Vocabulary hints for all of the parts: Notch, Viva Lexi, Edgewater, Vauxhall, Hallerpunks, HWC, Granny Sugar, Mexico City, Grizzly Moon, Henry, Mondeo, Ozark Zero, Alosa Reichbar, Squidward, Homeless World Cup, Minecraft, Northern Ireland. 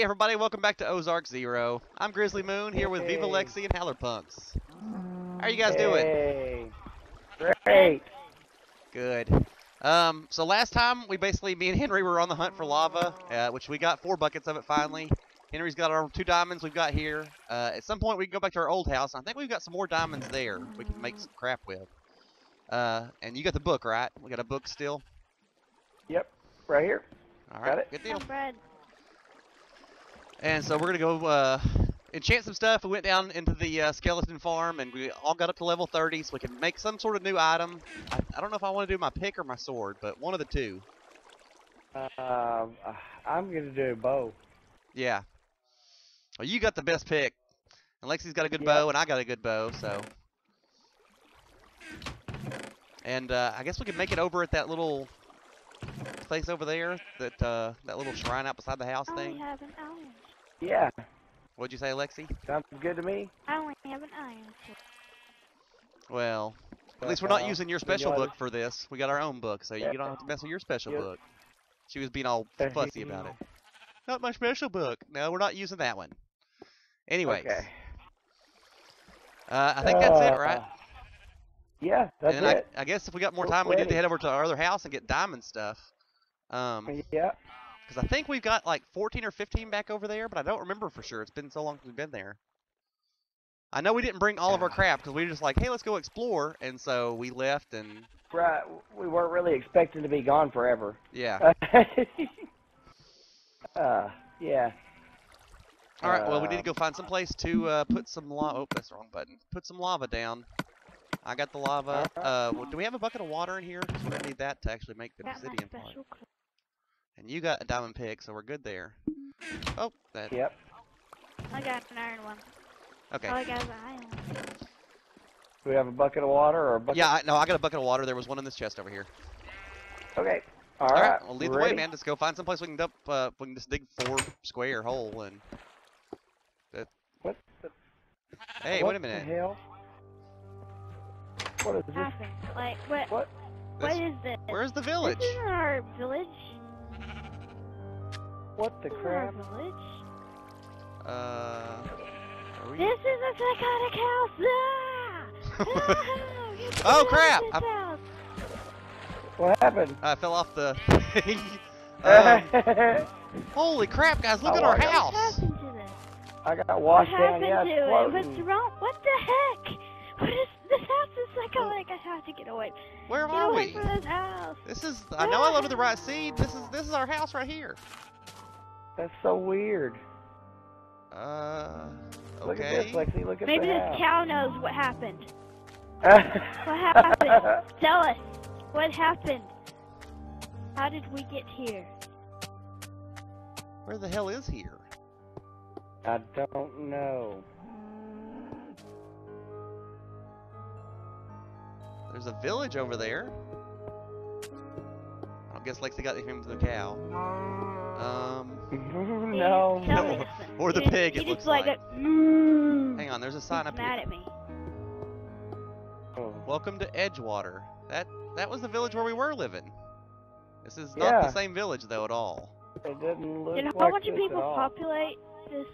Hey everybody, welcome back to Ozark Zero. I'm Grizzly Moon here with Viva Lexi and Hallerpunks. How are you guys doing? Great. Good. So last time we basically, me and Henry were on the hunt for lava, which we got 4 buckets of it finally. Henry's got our 2 diamonds we've got here. At some point we can go back to our old house. I think we've got some more diamonds there we can make some crap with. And you got the book, right? We got a book still? Yep, right here. All right, got it. Good deal. And so we're going to go enchant some stuff. We went down into the skeleton farm, and we all got up to level 30, so we can make some sort of new item. I don't know if I want to do my pick or my sword, but one of the two. I'm going to do bow. Yeah. Well, you got the best pick. And Lexi's got a good bow, and I got a good bow, so. And I guess we can make it over at that little place over there, that that little shrine out beside the house thing. We have an iron. Yeah. What'd you say, Lexi? Sounds good to me. I only have an iron. Well, at least we're not using your special book for this. We got our own book, so you don't have to mess with your special book. She was being all fussy about it. Not my special book. No, we're not using that one. Anyways. Okay. I think that's it, right? Yeah, that's and it. I guess if we got more time, we need to head over to our other house and get diamond stuff. Yeah. Because I think we've got like 14 or 15 back over there, but I don't remember for sure. It's been so long since we've been there. I know we didn't bring all of our crap because we were just like, hey, let's go explore. And so we left and... Right. We weren't really expecting to be gone forever. Yeah. Yeah. All right. Well, we need to go find some place to put some lava. Oh, that's the wrong button. Put some lava down. I got the lava. Do we have a bucket of water in here? Because we're going to need that to actually make the obsidian part. And you got a diamond pick, so we're good there. Oh, that. Yep. I got an iron one. Okay. Oh, I got an iron one. Do we have a bucket of water or a bucket? Yeah, no, I got a bucket of water. There was one in this chest over here. Okay. All right. Well, lead the way, man. Let's go find someplace we can dump. We can just dig 4 square hole and. What? Hey, wait a minute. What the hell? What is this? Like what? What is this? Where's the village? This isn't our village. What the crap? This is a psychotic house! Ah! Oh crap! What happened? I fell off the thing. Holy crap, guys! Look at our house! What happened to this? I got washed down. Yeah, what's wrong? What the heck? What is this house? Is psychotic. I have to get away. Where are we? Get away from this house. This is. I know I loaded the right seed. This is our house right here. That's so weird. Okay. Look at this, Lexi. Look at that. Maybe this cow knows what happened. What happened? Tell us. What happened? How did we get here? Where the hell is here? I don't know. There's a village over there. I guess Lexi got the name of the cow. No. Or the pig, it looks like. Hang on, there's a sign up here. Mad at me. Welcome to Edgewater. That was the village where we were living. This is not the same village, though, at all. It doesn't look like how much people populate this,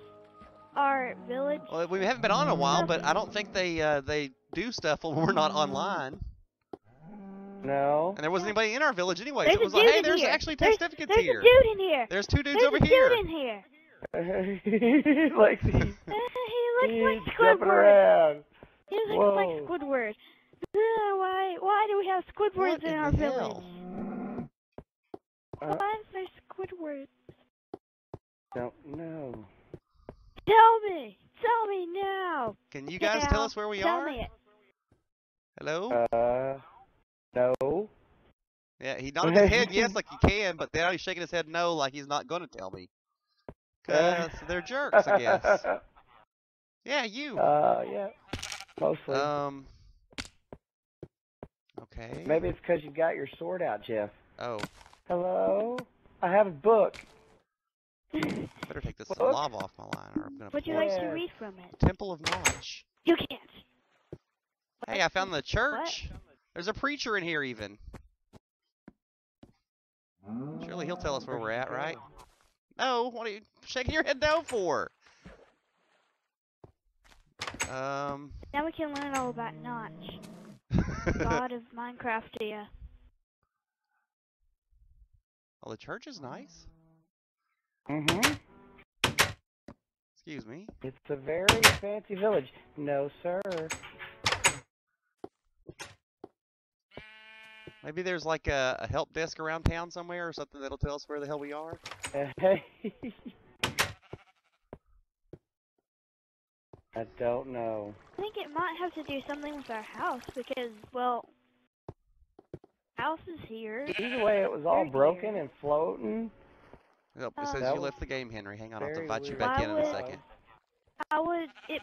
our village? Well, we haven't been on in a while, but I don't think they do stuff when we're not online. No. And there wasn't anybody in our village anyway. It was like, hey, there's actually certificates here. There's a dude in here. There's 2 dudes over here. There's a dude in here. Lexi. He looks like Squidward. He looks like Squidward. Why do we have Squidwards in our village? Why is there Squidwards? Don't know. Tell me. Tell me now. Can you guys tell us where we are? Tell me it. Hello? No. Yeah, he nodded his head yes like he can, but now he's shaking his head no like he's not gonna tell me. 'Cause they're jerks, I guess. Yeah, you. Yeah. Mostly. Okay. Maybe it's 'cause you got your sword out, Jeff. Oh. Hello? I have a book. Better take this lava off my line or I'm gonna Would you like to read from it? Temple of Notch. You can't. Hey, I found the church. What? There's a preacher in here, even. Surely he'll tell us where we're at, right? No, what are you shaking your head no for? Now we can learn all about Notch. God of Minecraft, dear. Well, the church is nice. Mm-hmm. Excuse me. It's a very fancy village. No, sir. Maybe there's like a help desk around town somewhere or something that'll tell us where the hell we are. I don't know. I think it might have to do something with our house because, well, house is here. Either way, it was all broken and floating. Nope, it says you left the game, Henry. Hang on, I'll have to invite you back in a second. How would it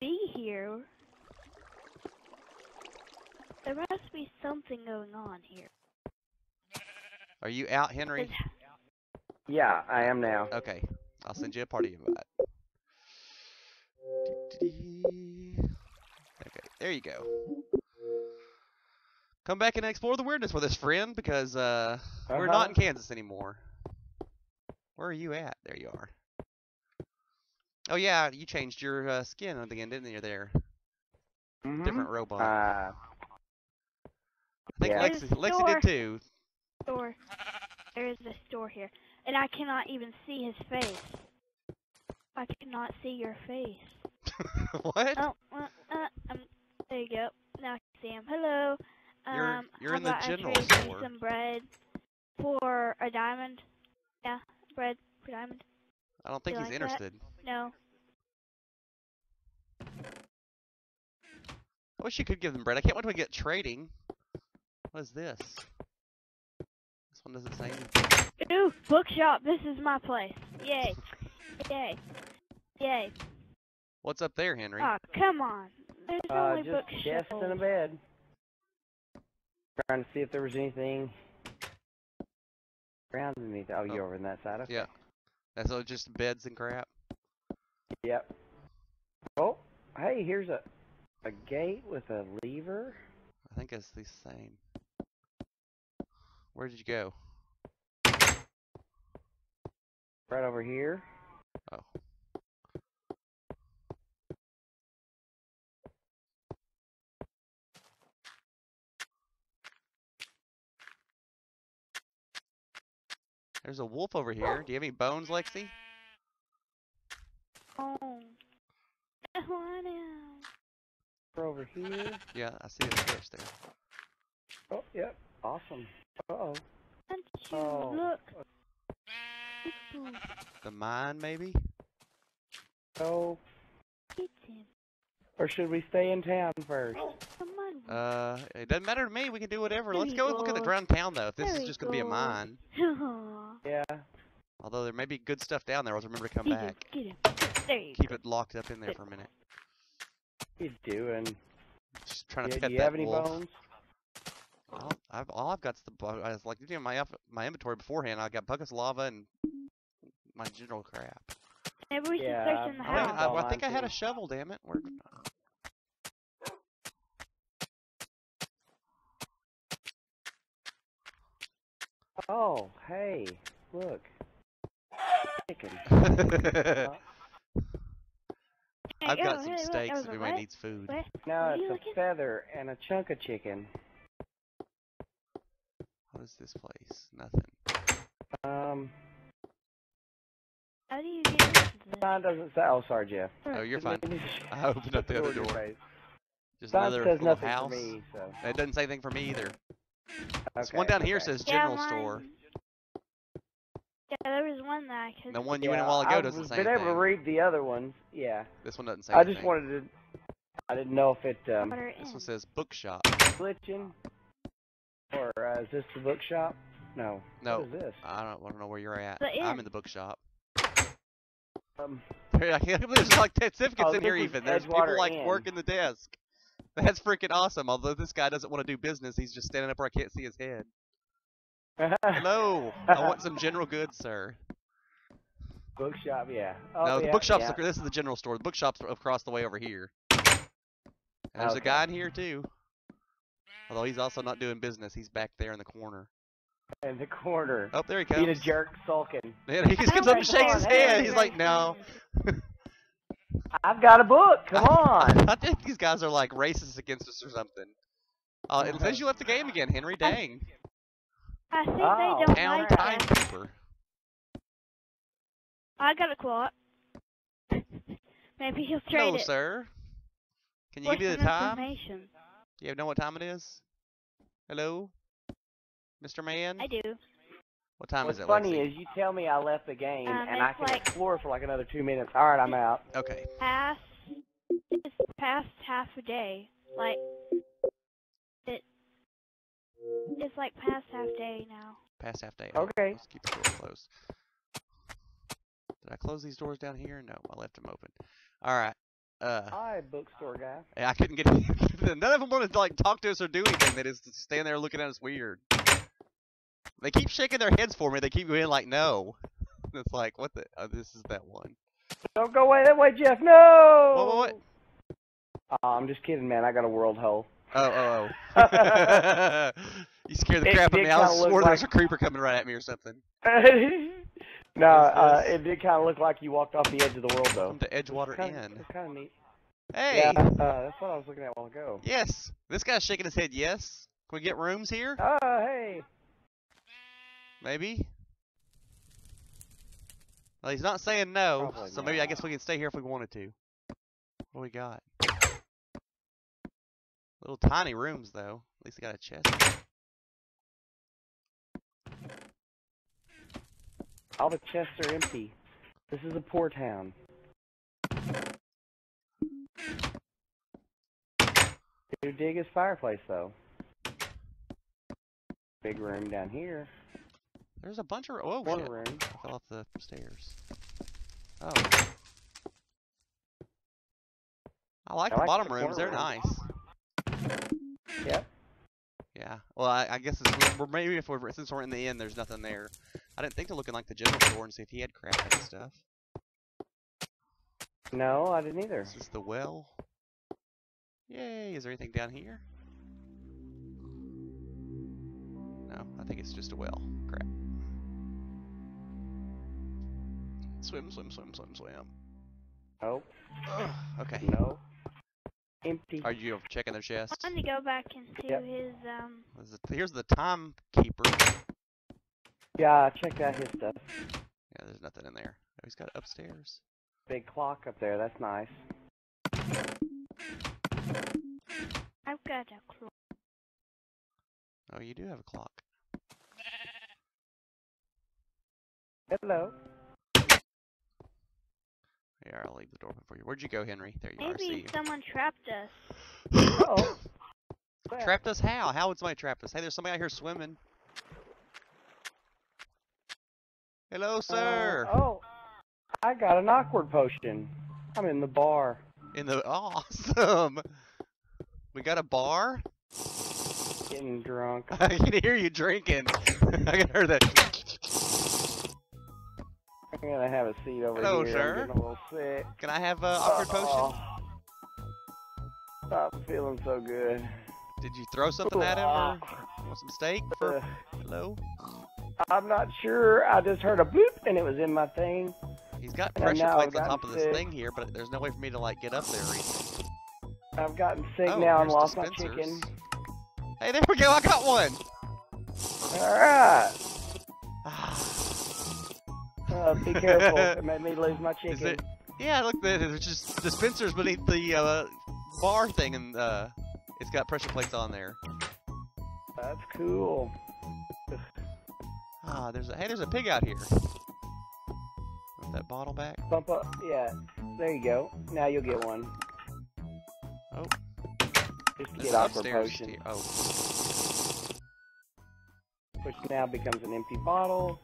be here? There must be something going on here. Are you out, Henry? Yeah, I am now. Okay, I'll send you a party invite. Okay, there you go. Come back and explore the weirdness with us, friend, because we're not in Kansas anymore. Where are you at? There you are. Oh yeah, you changed your skin on the end, didn't you? There. Mm-hmm. Different robot. I think Lexi did too. Store. There is a store here, and I cannot even see his face. I cannot see your face. What? Oh, there you go. Now I can see him. Hello. You're in the general store. Some bread for a diamond. Yeah, bread for diamond. I don't think he's interested. No. I wish you could give them bread. I can't wait till we get trading. What is this? This one doesn't say anything. Ooh, bookshop. This is my place. Yay. Yay. Yay. What's up there, Henry? Oh, come on. There's only bookshelves. Just in a bed. Trying to see if there was anything around underneath. Oh, you're over on that side. Okay. Yeah. That's all just beds and crap. Yep. Oh, hey, here's a gate with a lever. I think it's the same. Where did you go? Right over here. Oh. There's a wolf over here. Do you have any bones, Lexi? Oh. We're over here. Yeah, I see the fish there. Oh, yep. Awesome. Uh-oh. Oh. Look. The mine, maybe? Oh. It's him. Or should we stay in town first? It doesn't matter to me. We can do whatever. Let's go look at the drowned town, though, if this is just going to be a mine. Yeah. Although there may be good stuff down there. I'll remember to come back. Get him. There you Keep it locked up in there for a minute. What you doing? Just trying to pet that wolf. Do you have any bones? All I've got is the... I was like, doing my inventory beforehand. I got buckets of lava and my general crap. Maybe we should search in the house. I think I had a shovel, damn it. We're... Oh, hey, look. Chicken. I've got some steaks if anybody needs food. What? No, it's a feather and a chunk of chicken. What is this place? Nothing. How do you get into this? Sign doesn't say. Oh, sorry, Jeff. Oh, you're fine. I opened up the other door. Just another little house. Me, so. It doesn't say anything for me either. This one down here says general store. Yeah, there was one that I could. The one you went in a while ago doesn't say anything. I've been able to read the other ones. Yeah. This one doesn't say anything. I just wanted to. I didn't know if it. This one says bookshop. Glitching. Or is this the bookshop? No. No. What is this? I don't know where you're at. I'm in the bookshop. I can't believe there's like 10 certificates in here even. There's people like working the desk. That's freaking awesome. Although this guy doesn't want to do business, he's just standing up where I can't see his head. Hello. I want some general goods, sir. Bookshop, yeah. Oh, no, the bookshop's this is the general store. The bookshop's across the way over here. And there's a guy in here too. Although he's also not doing business, he's back there in the corner. In the corner. Oh, there he comes. Being a jerk, sulking. And he just comes up and shakes his hand. He's like, no. I've got a book. Come on. I think these guys are like racist against us or something. It says you left the game again, Henry. Dang. I think they don't Town like timekeeper. I got a clock. Maybe he'll trade it. Hello, sir. Can you give me the time? Do you know what time it is? Hello? Mr. Man? I do. What time is it, Lexi? What's funny is you tell me I left the game, and I can explore for like another 2 minutes. Alright, I'm out. Okay. It's past half a day. Like, it's like past half day now. Past half day. Okay. Let's keep the door closed. Did I close these doors down here? No, I left them open. Alright. Hi, bookstore guy. I couldn't get none of them wanted to like talk to us or do anything. They just stand there looking at us weird. They keep shaking their heads for me. They keep going like, no. It's like, what the? Oh, this is that one. Don't go away that way, Jeff. No. What? I'm just kidding, man. I got a world hole. Oh. You scared the crap out of me. I swore there was a creeper coming right at me or something. No, it did kind of look like you walked off the edge of the world, though. The Edgewater Inn. It's kind of neat. Hey! Yeah, that's what I was looking at a while ago. Yes! This guy's shaking his head, yes? Can we get rooms here? Hey! Maybe? Well, he's not saying no, probably so maybe I guess we can stay here if we wanted to. What do we got? Little tiny rooms, though. At least I got a chest. All the chests are empty. This is a poor town. Dude, dig his fireplace, though. Big room down here. There's a bunch of oh, one shit. Room. I fell off the stairs. Oh. I like the bottom rooms. They're nice. Yep. Yeah. Well, I guess it's, maybe if we're since we're in the inn, there's nothing there. I didn't think to look in like the general store and see if he had crap and stuff. No, I didn't either. This is the well. Yay! Is there anything down here? No, I think it's just a well. Crap. Swim, swim, swim, swim, swim. Oh. Ugh, okay. No. Empty. Are you checking their chest? I'm gonna go back into his Here's the timekeeper. Yeah, check out his stuff. Yeah, there's nothing in there. Oh, he's got it upstairs. Big clock up there, that's nice. I've got a clock. Oh, you do have a clock. Hello. Yeah, I'll leave the door open for you. Where'd you go, Henry? There you are. Maybe someone trapped us. Uh-oh. Trapped us how? How would somebody trap us? Hey, there's somebody out here swimming. Hello, sir. Oh, I got an awkward potion. I'm in the bar. Awesome. We got a bar? Getting drunk. I can hear you drinking. I can hear that. I'm gonna have a seat over here. Hello, sir. I'm getting a little sick. Can I have an awkward potion? Stop feeling so good. Did you throw something at him or some steak? Hello? I'm not sure. I just heard a bloop and it was in my thing. He's got pressure plates on top of this thing here, but there's no way for me to like get up there. I've gotten sick now and lost my chicken. Hey, there we go. I got one. All right. Be careful. It made me lose my chicken. Yeah, look, there's just dispensers beneath the bar thing, and it's got pressure plates on there. That's cool. Ah, there's a pig out here. Want that bottle back? Bump up, yeah. There you go. Now you'll get one. Oh. Just to get off the potion. Which now becomes an empty bottle.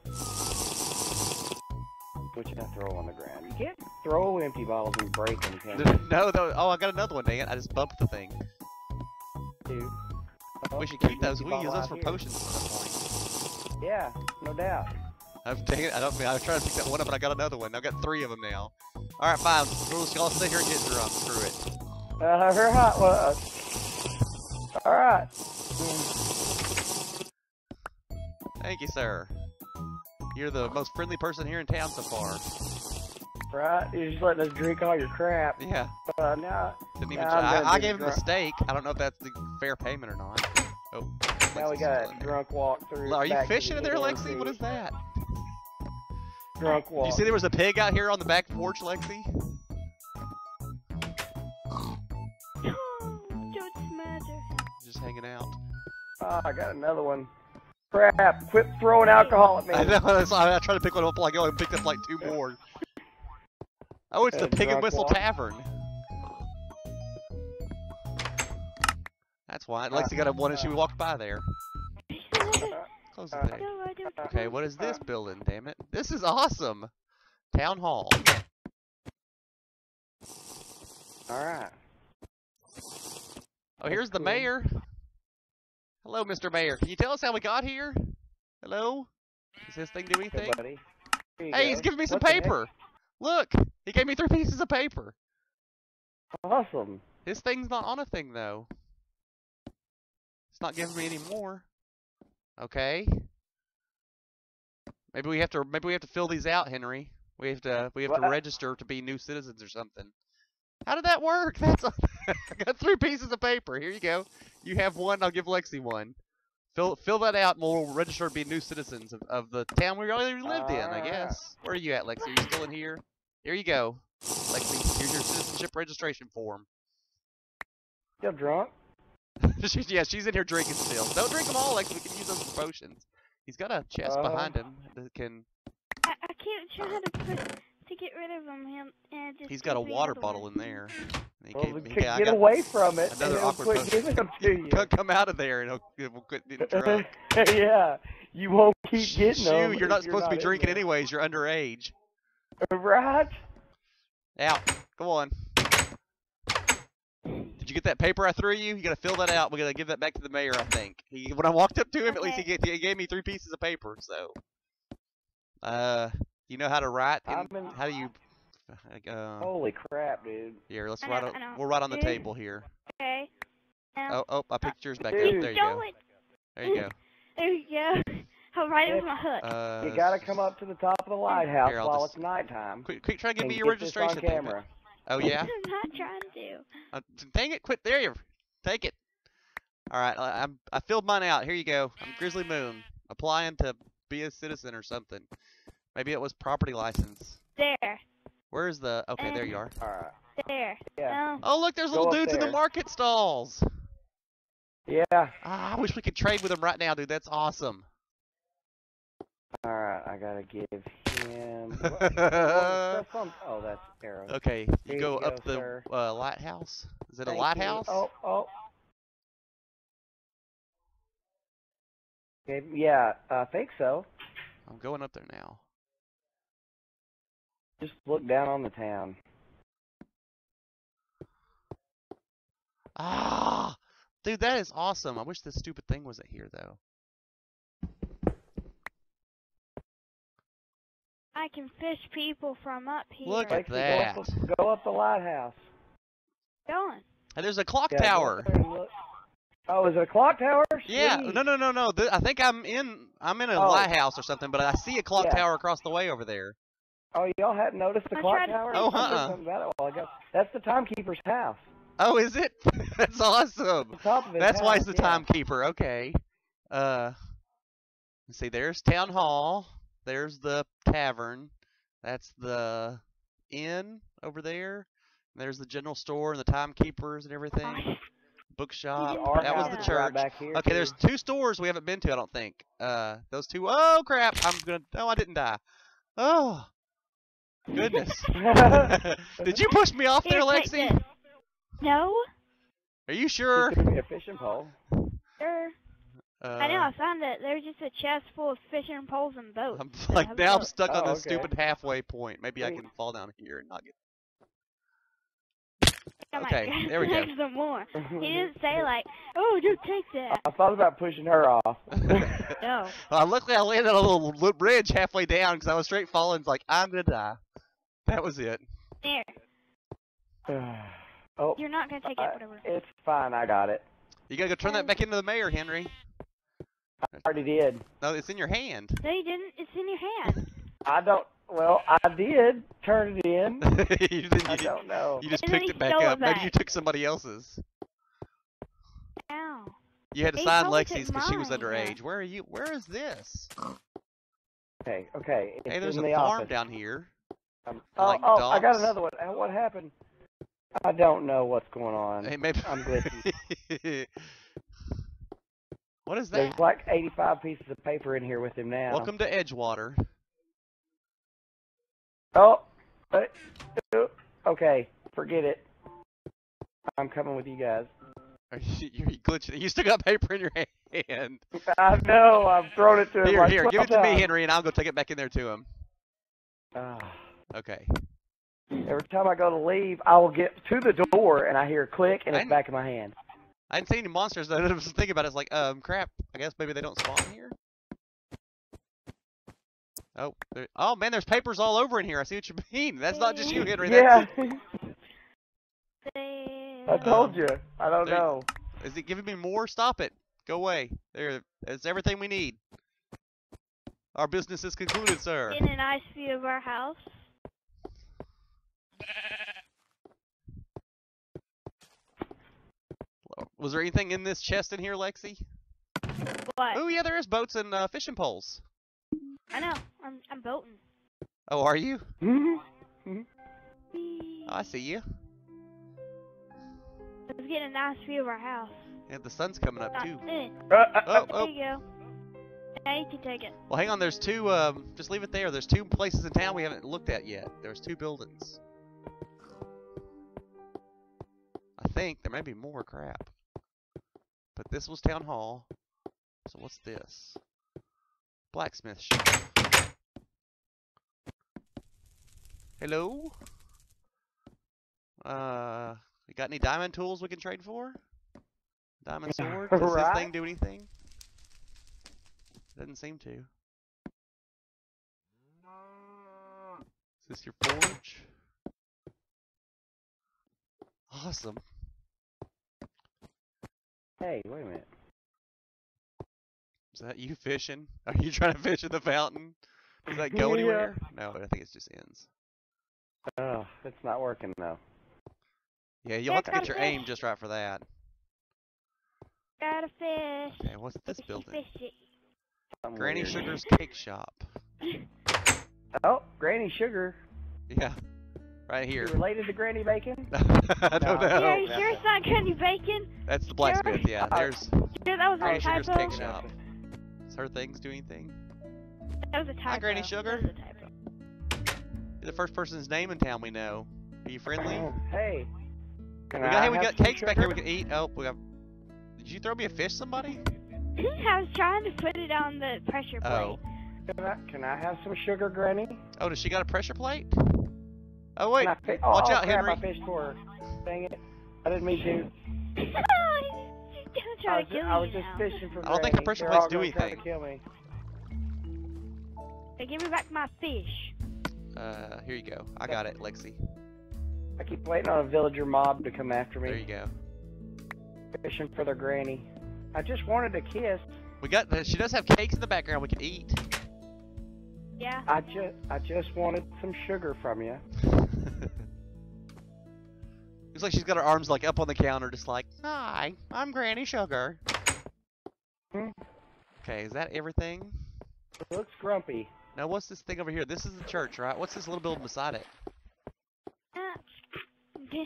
Which I throw on the ground. You can't throw empty bottles and break them, can you? No, though. Oh, I got another one, dang it. I just bumped the thing. Dude. Oh, we should keep those. We use those for potions at that point. Yeah, no doubt. Dang it, I was trying to pick that one up, but I got another one. I've got three of them now. All right, fine. We'll just all sit here and get drunk. Screw it. We're hot. All right. Thank you, sir. You're the most friendly person here in town so far. Right? You're just letting us drink all your crap. Yeah. Now, I gave him a steak. I don't know if that's the fair payment or not. Oh. Now Lexi's we got a drunk walk through. Are you fishing in there, Lexi? Food. What is that? Drunk walk. You see there was a pig out here on the back porch, Lexi? Don't smash her. Just hanging out. Oh, I got another one. Crap, quit throwing alcohol at me. I know, I tried to pick one up like I picked up like two more. Oh, it's the Pig and Whistle Tavern. That's why. Lexi got a one and she walked by there. Close the thing. Okay, what is this building, damn it? This is awesome. Town Hall. Alright. Oh, here's the mayor. Hello, Mr. Mayor. Can you tell us how we got here? Hello? Does this thing do anything? Hey, he's giving me some paper. Look, he gave me 3 pieces of paper. Awesome. His thing's not on a thing, though. It's not giving me any more. Okay. Maybe we have to fill these out, Henry. We have to register to be new citizens or something. How did that work? That's I got 3 pieces of paper. Here you go. You have one. I'll give Lexi one. Fill that out, and we'll register to be new citizens of the town we already lived in, I guess. Where are you at, Lexi? Are you still in here? Here you go, Lexi. Here's your citizenship registration form. You're drunk. Yeah, she's in here drinking still. Don't drink them all, Lexi. We can use those for potions. He's got a chest behind him that can. I can't sure how to put. To get rid of him, and just he's got a water bottle in there. And he gave me, yeah, get away from it. Another awkward potion. He'll come out of there and he'll quit getting drunk. Yeah, you won't keep getting them. You're not supposed to be drinking anyways. You're underage. Right? Out. Come on. Did you get that paper I threw you? You gotta fill that out. We gotta give that back to the mayor. I think when I walked up to him, okay. At least he gave me 3 pieces of paper. So, you know how to write? How do you? Holy crap, dude! Here, let's write. We'll write on the table here. Okay. Oh, my picture's back up. There you go. There you go. There you go. I'll write it with my hook. You gotta come up to the top of the lighthouse while it's nighttime. Quick, try to give me your registration camera. Oh yeah. I'm not trying to. Dang it! Quit there. You take it. All right, I filled mine out. Here you go. I'm Grizzly Moon, applying to be a citizen or something. Maybe it was property license. There. Where's the... Okay, there you are. There. Yeah. Oh, look, there's little dudes in the market stalls. Yeah. Ah, I wish we could trade with them right now, dude. That's awesome. Alright, I gotta give him... Oh, that's terrible. Okay, you go up the lighthouse. Is it a lighthouse? Oh. Okay, yeah, I think so. I'm going up there now. Just look down on the town. Ah, dude, that is awesome. I wish this stupid thing wasn't here, though. I can fish people from up here. Look at that. Go up the lighthouse. Going. And there's a clock tower. Oh, is it a clock tower? Yeah. Sweet. No. I think I'm in a lighthouse or something, but I see a clock tower across the way over there. Oh, y'all hadn't noticed the clock tower? Oh, huh. That's the timekeeper's house. Oh, is it? That's awesome. That's why it's the timekeeper. Okay. Let's see. There's Town Hall. There's the tavern. That's the inn over there. And there's the general store and the timekeepers and everything. Bookshop. That was the church. Okay, there's 2 stores we haven't been to, I don't think. Those 2. Oh, crap. Oh, I didn't die. Oh. Goodness. Did you push me off there, Lexi? No. Are you sure? It's gonna be a fishing pole. Sure. I know, I found that there's just a chest full of fishing poles and boats. I'm stuck on this stupid halfway point. Maybe I can fall down here and not get... Okay, there we go. Some more. He didn't say like, oh, just take that. I thought about pushing her off. No. Well, luckily I landed on a little bridge halfway down because I was straight falling. It's like, I'm going to die. That was it. There. Oh. You're not going to take it, whatever. It's fine, I got it. You got to go turn that back into the mayor, Henry. already did. No, it's in your hand. No, you didn't. It's in your hand. I don't. Well, I did turn it in. I don't know. You just picked it back up. Maybe you took somebody else's. Ow. You had to sign Lexi's because she was underage. Where are you? Where is this? Okay, okay. Hey, there's a farm down here. Oh, I got another one. What happened? I don't know what's going on. Hey, maybe I'm glitchy. What is that? There's like 85 pieces of paper in here with him now. Welcome to Edgewater. Oh, okay. Forget it. I'm coming with you guys. You're glitching. You still got paper in your hand. I know. I've thrown it to him. Here, like here. Give it to me, Henry, and I'll go take it back in there to him. Okay. Every time I go to leave, I will get to the door, and I hear a click, and it's back in my hand. I didn't see any monsters. I was thinking about it. It's like, crap. I guess maybe they don't spawn here. Oh, oh man, there's papers all over in here. I see what you mean. That's not just you, Henry. Yeah. I told you. I don't know. Is it giving me more? Stop it. Go away. There. It's everything we need. Our business is concluded, sir. Get a nice view of our house. Was there anything in this chest in here, Lexi? What? Oh yeah, there is boats and fishing poles. I know. I'm boating. Oh, are you? Mm-hmm. Oh, I see you. Let's get a nice view of our house. Yeah, the sun's coming up too. Oh, there you go. Yeah, you can take it. Well, hang on. There's two. Just leave it there. There's two places in town we haven't looked at yet. There's two buildings. I think there may be more crap. But this was town hall. So what's this? Blacksmith shop. Hello? You got any diamond tools we can trade for? Diamond sword? Does this thing do anything? Doesn't seem to. Is this your forge? Awesome. Hey, wait a minute. Is that you fishing? Are you trying to fish in the fountain? Does that go anywhere? No, I think it just ends. Oh, it's not working though. Yeah, you'll have to get your aim just right for that. Gotta fish. Okay, what's this building? Granny Sugar's cake shop. Oh, Granny Sugar. Yeah, right here. Related to Granny Bacon? I don't know. Are you sure it's not Granny Bacon? That's the blacksmith. Yeah, there's. Yeah, that was Granny Sugar's cake shop. Does her things do anything? That was a typo. Hi, Granny Sugar. That was a typo. You're the first person's name in town we know. Are you friendly? Hey. We got cakes back here we can eat. Oh, we got. Did you throw me a fish, somebody? I was trying to put it on the pressure plate. Oh. Can I have some sugar, Granny? Oh, does she got a pressure plate? Oh wait. Watch out, Henry. I fished for her. Dang it! I didn't mean to. I was just fishing for Granny. I don't think the pressure plates do anything. They give me back my fish. Here you go. I got it, Lexi. I keep waiting on a villager mob to come after me. There you go. Fishing for their granny. I just wanted a kiss. We got. She does have cakes in the background. We can eat. Yeah. I just wanted some sugar from you. Looks like she's got her arms like up on the counter, just like, hi, I'm Granny Sugar. Hmm. Okay, is that everything? It looks grumpy. Now what's this thing over here? This is the church, right? What's this little building beside it?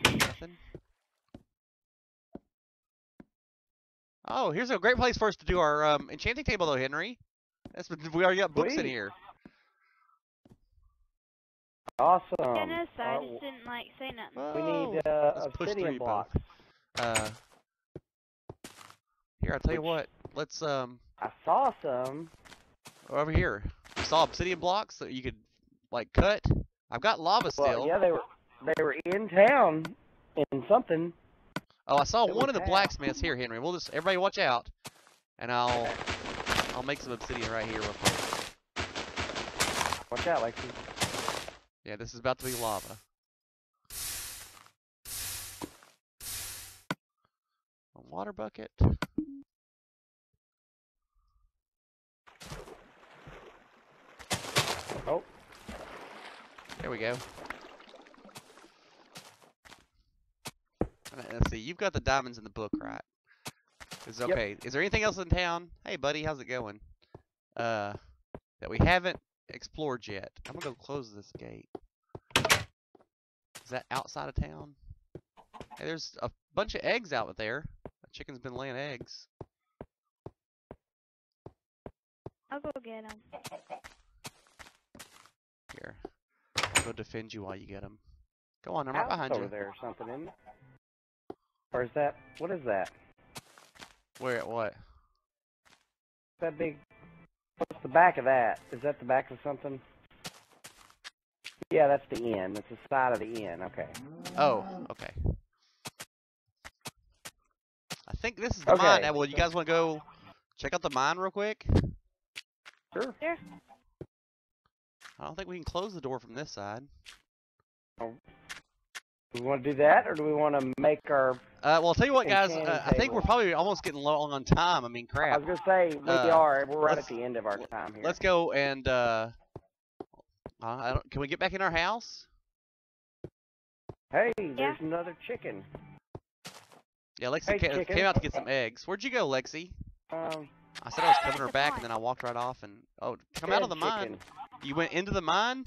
Nothing. Oh, here's a great place for us to do our enchanting table, though, Henry. That's we already got books in here. Awesome. I just didn't like say nothing. Whoa. We need obsidian blocks. Here, I'll tell you what. Let's I saw some. Over here, I saw obsidian blocks that you could like cut. I've got lava still. Well, yeah, they were in town in something. Oh, I saw one of the blacksmiths here, Henry. We'll just everybody watch out, and I'll make some obsidian right here real quick. Watch out, Lexi. Yeah, this is about to be lava. A water bucket. There we go. Let's see. You've got the diamonds in the book, right? It's okay. Yep. Is there anything else in town? Hey, buddy, how's it going? That we haven't explored yet. I'm gonna go close this gate. Is that outside of town? Hey, there's a bunch of eggs out there. That chicken's been laying eggs. I'll go get them. Here, I'll go defend you while you get them. Go on, I'm right behind you. Over there, something in. Or is that? What is that? Where? What? That big. What's the back of that? Is that the back of something? Yeah, that's the end. That's the side of the end. Okay. Oh, okay. I think this is the mine. Now, well, you guys want to go check out the mine real quick? Sure. There. I don't think we can close the door from this side. Oh. Do we want to do that, or do we want to make our... well, I'll tell you what, guys. I think we're probably almost getting long on time. I mean, crap. I was going to say, we are. We're right at the end of our time here. Let's go and... can we get back in our house? Hey, there's another chicken. Yeah, Lexi came out to get some eggs. Where'd you go, Lexi? I said I was coming her back, and then I walked right off and... Oh, come out of the mine. You went into the mine?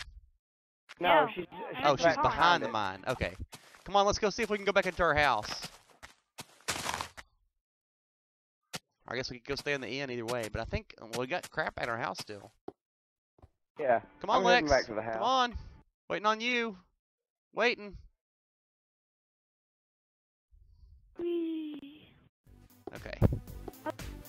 No, she's behind the mine. Okay. Come on, let's go see if we can go back into our house. I guess we could go stay in the inn either way, but I think we got crap at our house still. Yeah. Come on, Lex. Back to the house. Come on. Waiting on you. Waiting. Whee. Okay.